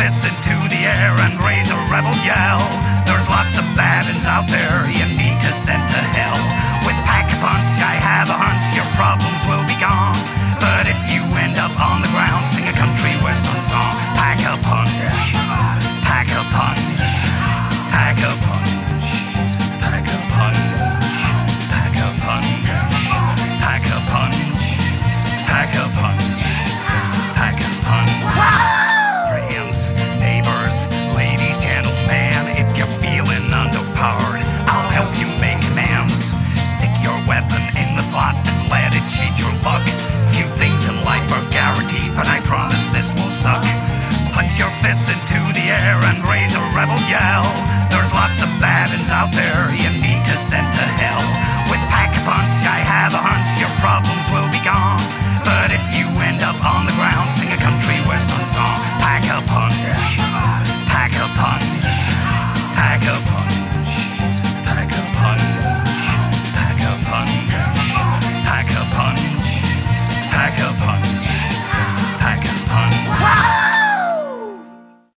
fist into the air and raise a rebel yell. There's lots of bad-uns out there you need to send to hell. With Pack-a-Punch, I have a hunch your problems will be gone. But if you end up on the ground, sing a country western song. Pack-a-Punch, Pack-a-Punch, Pack-a-Punch. Punch your fists into the air and raise a rebel yell.